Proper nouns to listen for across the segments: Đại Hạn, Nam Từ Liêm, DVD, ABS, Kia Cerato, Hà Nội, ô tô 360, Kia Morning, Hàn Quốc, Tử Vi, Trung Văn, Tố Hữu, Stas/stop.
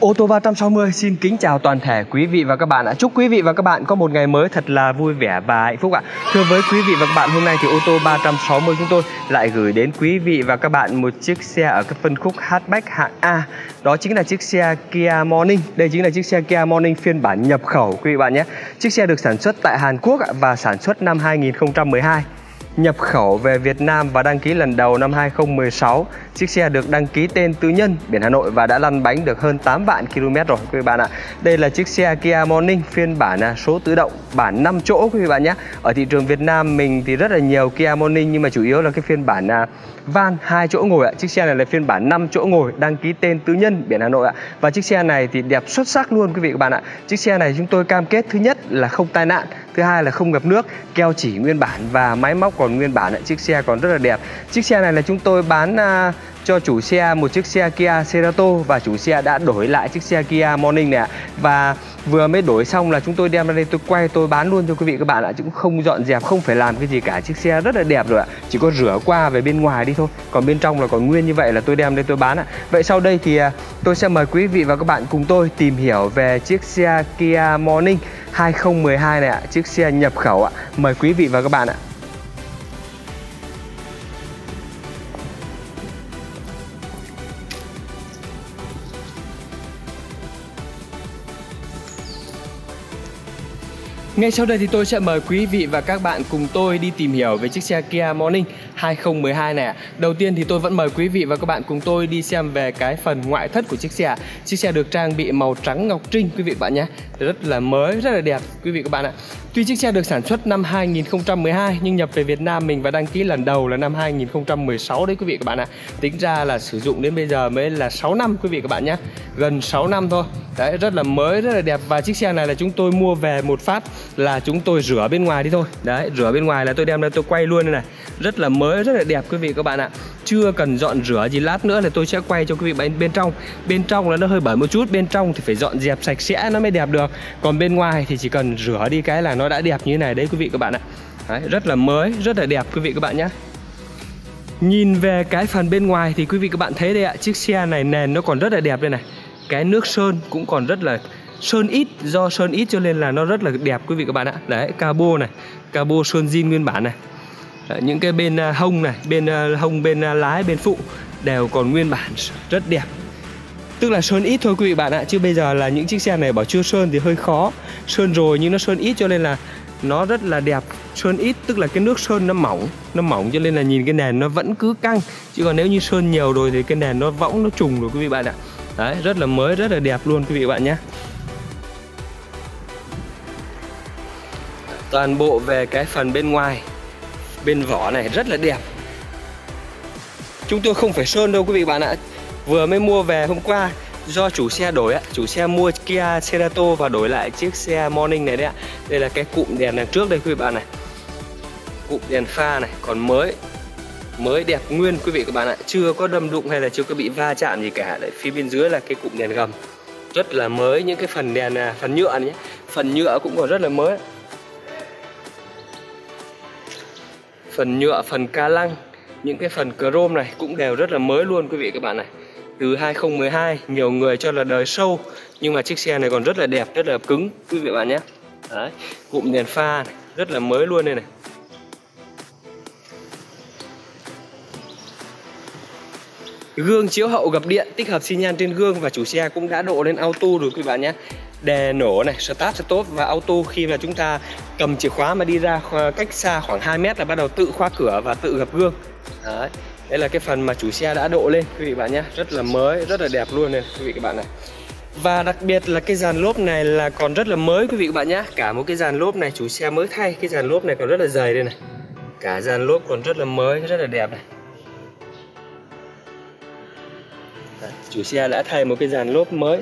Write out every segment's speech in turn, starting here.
Ô tô 360 xin kính chào toàn thể quý vị và các bạn ạ. Chúc quý vị và các bạn có một ngày mới thật là vui vẻ và hạnh phúc ạ. Thưa với quý vị và các bạn, hôm nay thì ô tô 360 chúng tôi lại gửi đến quý vị và các bạn một chiếc xe ở cái phân khúc hatchback hạng A. Đó chính là chiếc xe Kia Morning. Đây chính là chiếc xe Kia Morning phiên bản nhập khẩu quý vị bạn nhé. Chiếc xe được sản xuất tại Hàn Quốc và sản xuất năm 2012. Nhập khẩu về Việt Nam và đăng ký lần đầu năm 2016. Chiếc xe được đăng ký tên tư nhân biển Hà Nội và đã lăn bánh được hơn 8 vạn km rồi quý vị bạn ạ. Đây là chiếc xe Kia Morning phiên bản số tự động, bản 5 chỗ quý vị bạn nhé. Ở thị trường Việt Nam mình thì rất là nhiều Kia Morning, nhưng mà chủ yếu là cái phiên bản van 2 chỗ ngồi ạ. Chiếc xe này là phiên bản 5 chỗ ngồi đăng ký tên tư nhân biển Hà Nội ạ. Và chiếc xe này thì đẹp xuất sắc luôn quý vị các bạn ạ. Chiếc xe này chúng tôi cam kết thứ nhất là không tai nạn, thứ hai là không ngập nước, keo chỉ nguyên bản và máy móc còn nguyên bản ạ. Chiếc xe còn rất là đẹp. Chiếc xe này là chúng tôi bán cho chủ xe một chiếc xe Kia Cerato và chủ xe đã đổi lại chiếc xe Kia Morning này ạ. Và vừa mới đổi xong là chúng tôi đem ra đây tôi quay tôi bán luôn cho quý vị các bạn ạ, chứ cũng không dọn dẹp, không phải làm cái gì cả. Chiếc xe rất là đẹp rồi ạ, chỉ có rửa qua về bên ngoài đi thôi, còn bên trong là còn nguyên như vậy là tôi đem đây tôi bán ạ. Vậy sau đây thì tôi sẽ mời quý vị và các bạn cùng tôi tìm hiểu về chiếc xe Kia Morning 2012 này ạ, chiếc xe nhập khẩu ạ. Mời quý vị và các bạn ạ. Ngay sau đây thì tôi sẽ mời quý vị và các bạn cùng tôi đi tìm hiểu về chiếc xe Kia Morning 2012 này. Đầu tiên thì tôi vẫn mời quý vị và các bạn cùng tôi đi xem về cái phần ngoại thất của chiếc xe. Chiếc xe được trang bị màu trắng ngọc trinh quý vị bạn nhé. Rất là mới, rất là đẹp quý vị các bạn ạ. Tuy chiếc xe được sản xuất năm 2012 nhưng nhập về Việt Nam mình và đăng ký lần đầu là năm 2016 đấy quý vị các bạn ạ. Tính ra là sử dụng đến bây giờ mới là 6 năm quý vị các bạn nhé. Gần 6 năm thôi. Đấy, rất là mới, rất là đẹp. Và chiếc xe này là chúng tôi mua về một phát là chúng tôi rửa bên ngoài đi thôi. Đấy, rửa bên ngoài là tôi đem ra tôi quay luôn đây này. Rất là mới, rất là đẹp quý vị các bạn ạ. Chưa cần dọn rửa gì, lát nữa là tôi sẽ quay cho quý vị bên trong. Bên trong là nó hơi bẩn một chút, bên trong thì phải dọn dẹp sạch sẽ nó mới đẹp được. Còn bên ngoài thì chỉ cần rửa đi cái là nó đã đẹp như thế này đấy quý vị các bạn ạ. Đấy, rất là mới, rất là đẹp quý vị các bạn nhé. Nhìn về cái phần bên ngoài thì quý vị các bạn thấy đây ạ, chiếc xe này nền nó còn rất là đẹp đây này. Cái nước sơn cũng còn rất là sơn ít, do sơn ít cho nên là nó rất là đẹp quý vị các bạn ạ. Đấy, cabo này, cabo sơn zin nguyên bản này. Đấy, những cái bên hông này, bên hông, bên lái, bên phụ đều còn nguyên bản, rất đẹp. Tức là sơn ít thôi quý vị bạn ạ, chứ bây giờ là những chiếc xe này bảo chưa sơn thì hơi khó. Sơn rồi nhưng nó sơn ít cho nên là nó rất là đẹp. Sơn ít tức là cái nước sơn nó mỏng cho nên là nhìn cái nền nó vẫn cứ căng. Chứ còn nếu như sơn nhiều rồi thì cái nền nó võng, nó trùng rồi quý vị bạn ạ. Đấy, rất là mới, rất là đẹp luôn quý vị bạn nhé. Toàn bộ về cái phần bên ngoài, bên vỏ này rất là đẹp. Chúng tôi không phải sơn đâu quý vị bạn ạ. Vừa mới mua về hôm qua, do chủ xe đổi ạ, chủ xe mua Kia Cerato và đổi lại chiếc xe Morning này đấy ạ. Đây là cái cụm đèn đằng trước đây quý vị bạn này. Cụm đèn pha này còn mới, mới đẹp nguyên quý vị các bạn ạ. Chưa có đâm đụng hay là chưa có bị va chạm gì cả. Đấy, phía bên dưới là cái cụm đèn gầm. Rất là mới, những cái phần đèn, phần nhựa này nhé. Phần nhựa cũng còn rất là mới. Phần nhựa, phần ca lăng, những cái phần chrome này cũng đều rất là mới luôn quý vị các bạn này. Từ 2012, nhiều người cho là đời sâu, nhưng mà chiếc xe này còn rất là đẹp, rất là cứng quý vị bạn nhé. Đấy, cụm đèn pha này, rất là mới luôn đây này. Gương chiếu hậu gập điện, tích hợp xi nhan trên gương và chủ xe cũng đã độ lên auto rồi quý bạn nhé. Đèn nổ này, start stop và auto, khi mà chúng ta cầm chìa khóa mà đi ra cách xa khoảng 2 mét là bắt đầu tự khóa cửa và tự gập gương. Đấy, đây là cái phần mà chủ xe đã độ lên quý vị bạn nhé, rất là mới, rất là đẹp luôn này quý vị các bạn này. Và đặc biệt là cái dàn lốp này là còn rất là mới quý vị các bạn nhé. Cả một cái dàn lốp này chủ xe mới thay, cái dàn lốp này còn rất là dày đây này. Cả dàn lốp còn rất là mới, rất là đẹp này. Chủ xe đã thay một cái dàn lốp mới.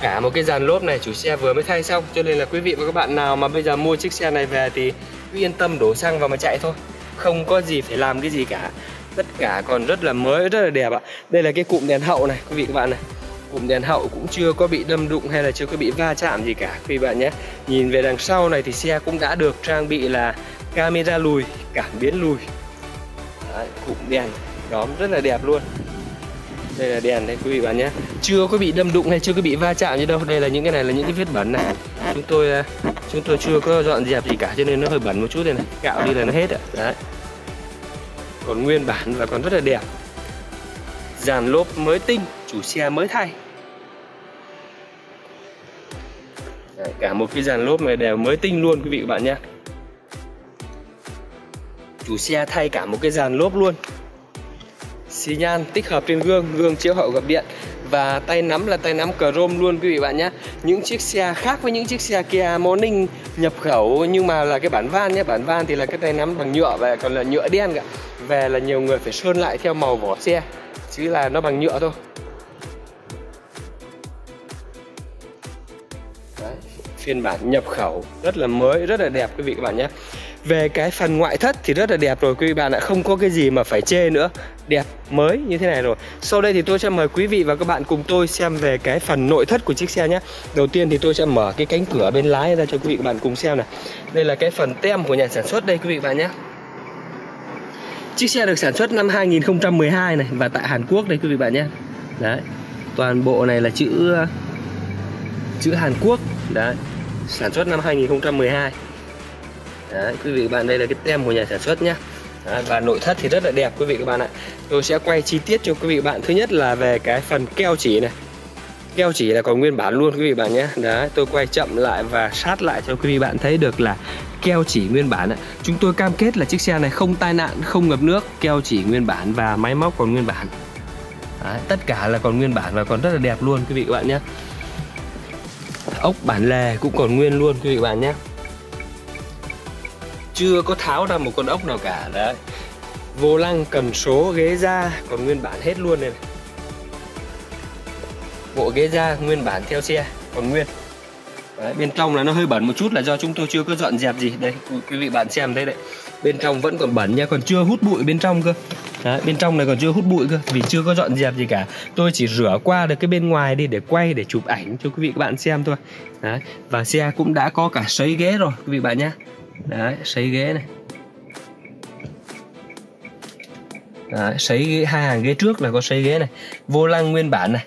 Cả một cái dàn lốp này chủ xe vừa mới thay xong. Cho nên là quý vị và các bạn nào mà bây giờ mua chiếc xe này về thì cứ yên tâm đổ xăng vào mà chạy thôi. Không có gì phải làm cái gì cả. Tất cả còn rất là mới, rất là đẹp ạ. Đây là cái cụm đèn hậu này quý vị các bạn này. Cụm đèn hậu cũng chưa có bị đâm đụng hay là chưa có bị va chạm gì cả quý vị bạn nhé. Nhìn về đằng sau này thì xe cũng đã được trang bị là camera lùi, cảm biến lùi. Đấy, cụm đèn đóm rất là đẹp luôn. Đây là đèn đấy quý vị bạn nhé. Chưa có bị đâm đụng hay chưa có bị va chạm gì đâu. Đây là những cái này là những cái vết bẩn này. Chúng tôi chưa có dọn dẹp gì cả cho nên nó hơi bẩn một chút đây này. Cạo đi là nó hết ạ. Đấy. Còn nguyên bản và còn rất là đẹp. Dàn lốp mới tinh, chủ xe mới thay. Đấy, cả một cái dàn lốp này đều mới tinh luôn quý vị bạn nhé. Chủ xe thay cả một cái dàn lốp luôn. Xi nhan tích hợp trên gương, gương chiếu hậu gập điện và tay nắm là tay nắm chrome luôn quý vị bạn nhé. Những chiếc xe khác với những chiếc xe Kia Morning nhập khẩu nhưng mà là cái bản van nhé, bản van thì là cái tay nắm bằng nhựa và còn là nhựa đen cả. Về là nhiều người phải sơn lại theo màu vỏ xe chứ là nó bằng nhựa thôi. Đấy, phiên bản nhập khẩu rất là mới, rất là đẹp quý vị các bạn nhé. Về cái phần ngoại thất thì rất là đẹp rồi quý vị bạn ạ, không có cái gì mà phải chê nữa. Đẹp mới như thế này rồi. Sau đây thì tôi sẽ mời quý vị và các bạn cùng tôi xem về cái phần nội thất của chiếc xe nhé. Đầu tiên thì tôi sẽ mở cái cánh cửa bên lái ra cho quý vị các bạn cùng xem này. Đây là cái phần tem của nhà sản xuất đây quý vị bạn nhé. Chiếc xe được sản xuất năm 2012 này và tại Hàn Quốc đây quý vị bạn nhé. Đấy. Toàn bộ này là chữ Hàn Quốc. Đấy. Sản xuất năm 2012. Đấy, quý vị các bạn, đây là cái tem của nhà sản xuất nhé. Đấy, và nội thất thì rất là đẹp quý vị các bạn ạ. Tôi sẽ quay chi tiết cho quý vị bạn. Thứ nhất là về cái phần keo chỉ này. Keo chỉ là còn nguyên bản luôn quý vị bạn nhé. Đấy, tôi quay chậm lại và sát lại cho quý vị bạn thấy được là keo chỉ nguyên bản ạ. Chúng tôi cam kết là chiếc xe này không tai nạn, không ngập nước. Keo chỉ nguyên bản và máy móc còn nguyên bản. Đấy, tất cả là còn nguyên bản và còn rất là đẹp luôn quý vị các bạn nhé. Ốc bản lề cũng còn nguyên luôn quý vị bạn nhé. Chưa có tháo ra một con ốc nào cả. Đấy. Vô lăng, cần số, ghế da còn nguyên bản hết luôn này. Bộ ghế da nguyên bản theo xe còn nguyên. Đấy, bên trong là nó hơi bẩn một chút là do chúng tôi chưa có dọn dẹp gì. Đây quý vị bạn xem đây đấy. Bên trong vẫn còn bẩn nha, còn chưa hút bụi bên trong cơ. Đấy, bên trong này còn chưa hút bụi cơ vì chưa có dọn dẹp gì cả. Tôi chỉ rửa qua được cái bên ngoài đi để quay, để chụp ảnh cho quý vị các bạn xem thôi. Đấy, và xe cũng đã có cả sấy ghế rồi quý vị bạn nhé. Đấy, sấy ghế này. Đấy, sấy ghế, hai hàng ghế trước là có sấy ghế này. Vô lăng nguyên bản này.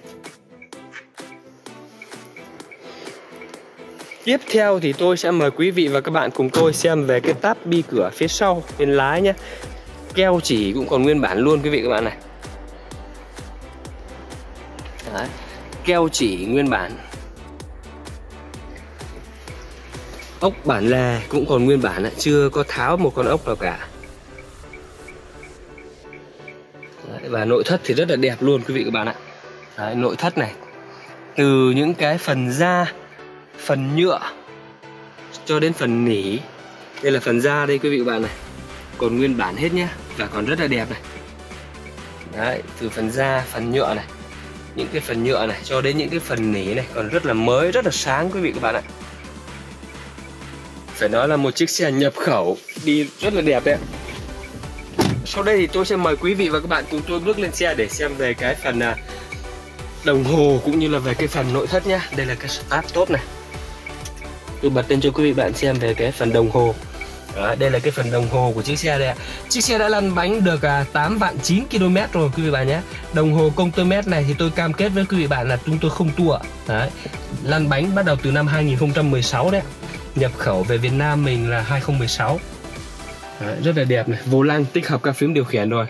Tiếp theo thì tôi sẽ mời quý vị và các bạn cùng tôi xem về cái táp bi cửa phía sau bên lái nhé. Keo chỉ cũng còn nguyên bản luôn quý vị các bạn này. Đấy, keo chỉ nguyên bản. Ốc bản lề cũng còn nguyên bản, chưa có tháo một con ốc nào cả. Đấy, và nội thất thì rất là đẹp luôn quý vị các bạn ạ. Đấy, nội thất này từ những cái phần da, phần nhựa cho đến phần nỉ. Đây là phần da đây quý vị các bạn này, còn nguyên bản hết nhé và còn rất là đẹp này. Đấy, từ phần da, phần nhựa này, những cái phần nhựa này cho đến những cái phần nỉ này còn rất là mới, rất là sáng quý vị các bạn ạ. Phải nói là một chiếc xe nhập khẩu đi rất là đẹp đấy. Sau đây thì tôi sẽ mời quý vị và các bạn cùng tôi bước lên xe để xem về cái phần đồng hồ cũng như là về cái phần nội thất nhé. Đây là cái start top này. Tôi bật lên cho quý vị bạn xem về cái phần đồng hồ. Đó, đây là cái phần đồng hồ của chiếc xe đây. Chiếc xe đã lăn bánh được 8,9 vạn km rồi quý vị bạn nhé. Đồng hồ công tơ mét này thì tôi cam kết với quý vị bạn là chúng tôi không tua. Đấy, lăn bánh bắt đầu từ năm 2016 đấy. Nhập khẩu về Việt Nam mình là 2016. Đấy, rất là đẹp này. Vô lăng tích hợp các phím điều khiển rồi.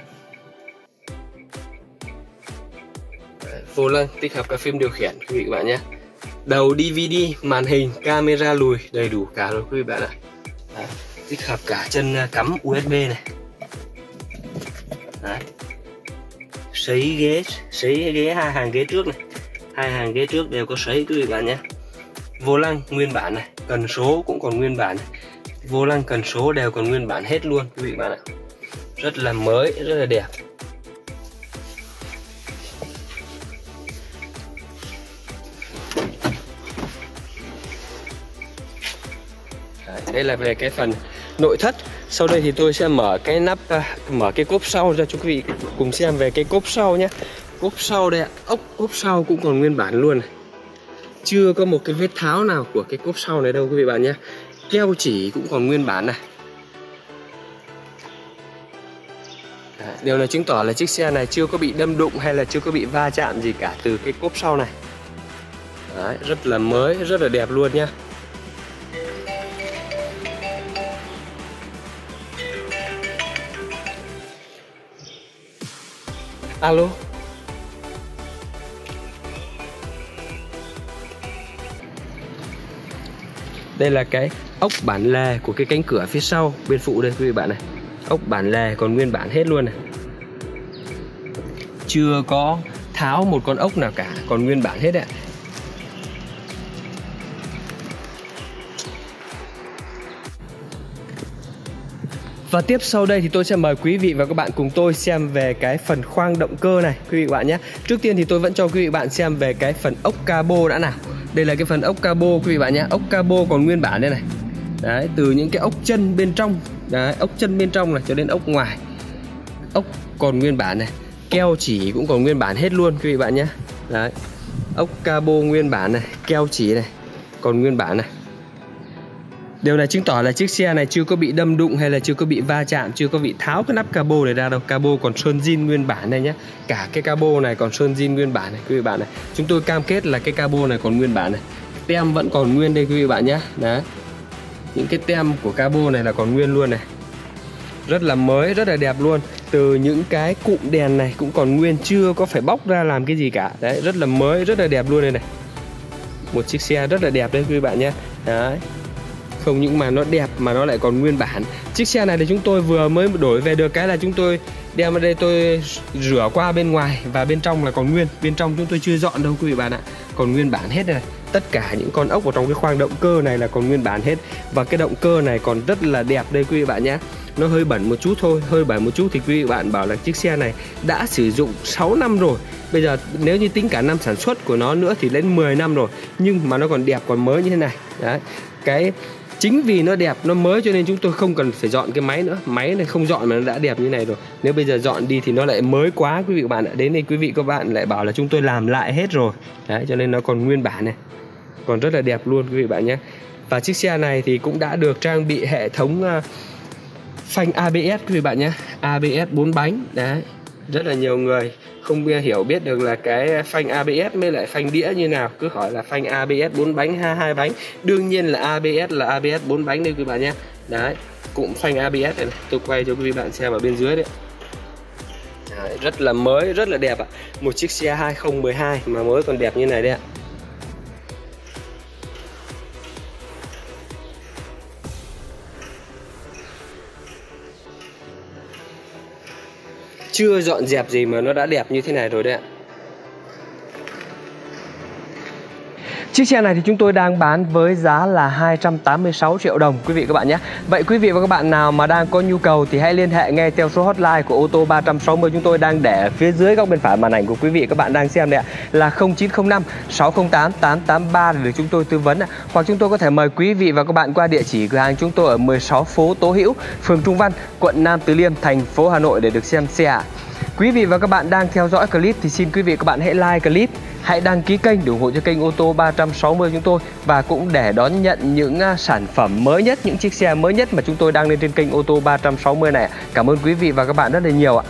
Đấy, vô lăng tích hợp các phím điều khiển quý vị các bạn nhé. Đầu DVD, màn hình, camera lùi đầy đủ cả rồi quý vị bạn ạ. Đấy, tích hợp cả chân cắm USB này. Đấy, sấy ghế, hai hàng ghế trước này. Hai hàng ghế trước đều có sấy quý vị bạn nhé. Vô lăng nguyên bản này, cần số cũng còn nguyên bản này. Vô lăng, cần số đều còn nguyên bản hết luôn quý vị bạn ạ. Rất là mới, rất là đẹp. Đấy, đây là về cái phần nội thất. Sau đây thì tôi sẽ mở cái cốp sau ra cho quý vị cùng xem về cái cốp sau nhé. Cốp sau đây ạ, cốp sau cũng còn nguyên bản luôn này. Chưa có một cái vết tháo nào của cái cốp sau này đâu quý vị bạn nhé. Keo chỉ cũng còn nguyên bản này. Điều này chứng tỏ là chiếc xe này chưa có bị đâm đụng hay là chưa có bị va chạm gì cả từ cái cốp sau này. Đấy, rất là mới, rất là đẹp luôn nhá. Alo. Đây là cái ốc bản lề của cái cánh cửa phía sau bên phụ đây quý vị bạn này. Ốc bản lề còn nguyên bản hết luôn này. Chưa có tháo một con ốc nào cả, còn nguyên bản hết ạ. Và tiếp sau đây thì tôi sẽ mời quý vị và các bạn cùng tôi xem về cái phần khoang động cơ này quý vị bạn nhé. Trước tiên thì tôi vẫn cho quý vị bạn xem về cái phần ốc cabo đã nào. Đây là cái phần ốc cabo quý vị bạn nhé. Ốc cabo còn nguyên bản đây này. Đấy, từ những cái ốc chân bên trong, đấy, ốc chân bên trong này cho đến ốc ngoài. Ốc còn nguyên bản này, keo chỉ cũng còn nguyên bản hết luôn quý vị bạn nhé. Đấy. Ốc cabo nguyên bản này, keo chỉ này còn nguyên bản này. Điều này chứng tỏ là chiếc xe này chưa có bị đâm đụng hay là chưa có bị va chạm, chưa có bị tháo cái nắp cabo này ra đâu. Cabo còn sơn zin nguyên bản này nhé. Cả cái cabo này còn sơn zin nguyên bản này quý vị bạn này. Chúng tôi cam kết là cái cabo này còn nguyên bản này. Tem vẫn còn nguyên đây quý vị bạn nhé. Đấy. Những cái tem của cabo này là còn nguyên luôn này. Rất là mới, rất là đẹp luôn. Từ những cái cụm đèn này cũng còn nguyên, chưa có phải bóc ra làm cái gì cả. Đấy, rất là mới, rất là đẹp luôn đây này. Một chiếc xe rất là đẹp đấy quý vị bạn nhé. Đấy. Không những mà nó đẹp mà nó lại còn nguyên bản. Chiếc xe này thì chúng tôi vừa mới đổi về được cái là chúng tôi đem vào đây tôi rửa qua bên ngoài. Và bên trong là còn nguyên. Bên trong chúng tôi chưa dọn đâu quý vị bạn ạ. Còn nguyên bản hết này. Tất cả những con ốc ở trong cái khoang động cơ này là còn nguyên bản hết. Và cái động cơ này còn rất là đẹp đây quý vị bạn nhé. Nó hơi bẩn một chút thôi. Hơi bẩn một chút thì quý vị bạn bảo là chiếc xe này đã sử dụng 6 năm rồi. Bây giờ nếu như tính cả năm sản xuất của nó nữa thì đến 10 năm rồi. Nhưng mà nó còn đẹp còn mới như thế này. Đấy. Cái... chính vì nó đẹp, nó mới cho nên chúng tôi không cần phải dọn cái máy nữa. Máy này không dọn mà nó đã đẹp như này rồi. Nếu bây giờ dọn đi thì nó lại mới quá quý vị các bạn ạ. Đến đây quý vị các bạn lại bảo là chúng tôi làm lại hết rồi. Đấy, cho nên nó còn nguyên bản này. Còn rất là đẹp luôn quý vị bạn nhé. Và chiếc xe này thì cũng đã được trang bị hệ thống phanh ABS quý vị bạn nhé. ABS 4 bánh. Đấy. Rất là nhiều người không hiểu biết được là cái phanh ABS mới lại phanh đĩa như nào. Cứ hỏi là phanh ABS 4 bánh, 2 bánh. Đương nhiên là ABS 4 bánh đây quý bạn nhé. Đấy, cụm phanh ABS này, này. Tôi quay cho quý vị bạn xem ở bên dưới đấy. Đấy, rất là mới, rất là đẹp ạ. Một chiếc xe 2012 mà mới còn đẹp như này đấy ạ. Chưa dọn dẹp gì mà nó đã đẹp như thế này rồi đấy ạ. Chiếc xe này thì chúng tôi đang bán với giá là 286 triệu đồng quý vị các bạn nhé. Vậy quý vị và các bạn nào mà đang có nhu cầu thì hãy liên hệ ngay theo số hotline của ô tô 360 chúng tôi đang để phía dưới góc bên phải màn ảnh của quý vị các bạn đang xem đấy ạ, là 0905 608 883 để được chúng tôi tư vấn ạ. Hoặc chúng tôi có thể mời quý vị và các bạn qua địa chỉ cửa hàng chúng tôi ở 16 phố Tố Hữu, phường Trung Văn, quận Nam Từ Liêm, thành phố Hà Nội để được xem xe ạ. Quý vị và các bạn đang theo dõi clip thì xin quý vị và các bạn hãy like clip, hãy đăng ký kênh để ủng hộ cho kênh ô tô 360 chúng tôi và cũng để đón nhận những sản phẩm mới nhất, những chiếc xe mới nhất mà chúng tôi đang lên trên kênh ô tô 360 này. Cảm ơn quý vị và các bạn rất là nhiều ạ.